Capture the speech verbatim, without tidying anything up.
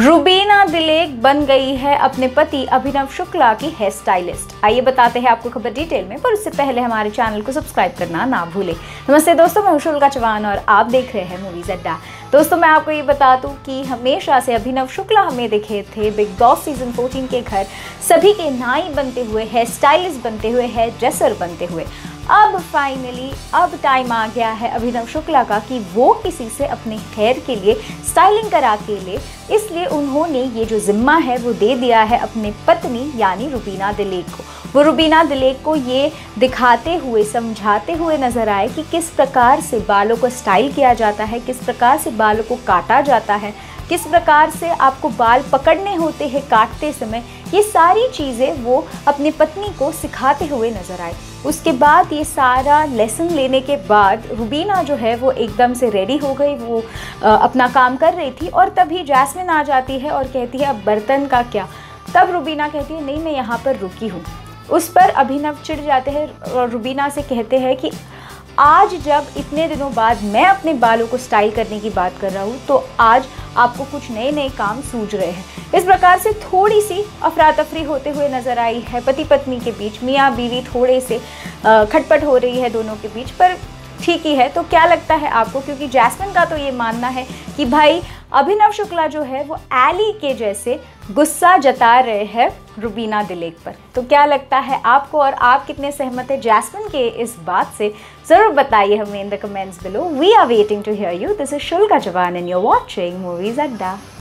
रुबीना दिलैक बन गई है अपने पति अभिनव शुक्ला की हेयर स्टाइलिस्ट। आइए बताते हैं आपको खबर डिटेल में, पर उससे पहले हमारे चैनल को सब्सक्राइब करना ना भूलें। नमस्ते दोस्तों, मैं अंशुल कजवान और आप देख रहे हैं मूवीज अड्डा। दोस्तों मैं आपको ये बता दूं कि हमेशा से अभिनव शुक्ला हमें दिखे थे बिग बॉस सीजन चौदह के घर सभी के नाई बनते हुए, हेयर स्टाइलिस्ट बनते हुए, हेयर ड्रेसर बनते हुए। अब फाइनली अब टाइम आ गया है अभिनव शुक्ला का कि वो किसी से अपने हेयर के लिए स्टाइलिंग करा के लिए, इसलिए उन्होंने ये जो जिम्मा है वो दे दिया है अपने पत्नी यानी रुबीना दिलैक को। वो रुबीना दिलैक को ये दिखाते हुए, समझाते हुए नजर आए कि किस प्रकार से बालों को स्टाइल किया जाता है, किस प्रकार से बालों को काटा जाता है, किस प्रकार से आपको बाल पकड़ने होते हैं काटते समय। ये सारी चीज़ें वो अपनी पत्नी को सिखाते हुए नजर आए। उसके बाद ये सारा लेसन लेने के बाद रुबीना जो है वो एकदम से रेडी हो गई, वो आ, अपना काम कर रही थी और तभी जैस्मिन आ जाती है और कहती है अब बर्तन का क्या। तब रुबीना कहती है नहीं मैं यहाँ पर रुकी हूँ। उस पर अभिनव चिढ़ जाते हैं और रुबीना से कहते हैं कि आज जब इतने दिनों बाद मैं अपने बालों को स्टाइल करने की बात कर रहा हूँ तो आज आपको कुछ नए नए काम सूझ रहे हैं। इस प्रकार से थोड़ी सी अफरा तफरी होते हुए नजर आई है पति पत्नी के बीच, मियाँ बीवी थोड़े से खटपट हो रही है दोनों के बीच, पर ठीक ही है। तो क्या लगता है आपको, क्योंकि जैस्मिन का तो ये मानना है कि भाई अभिनव शुक्ला जो है वो एली के जैसे गुस्सा जता रहे हैं रुबीना दिलैक पर। तो क्या लगता है आपको और आप कितने सहमत हैं जैस्मिन के इस बात से, ज़रूर बताइए हमें in the comments below. We are waiting to hear you. This is शुल्का जवान and you are watching movies अड्डा।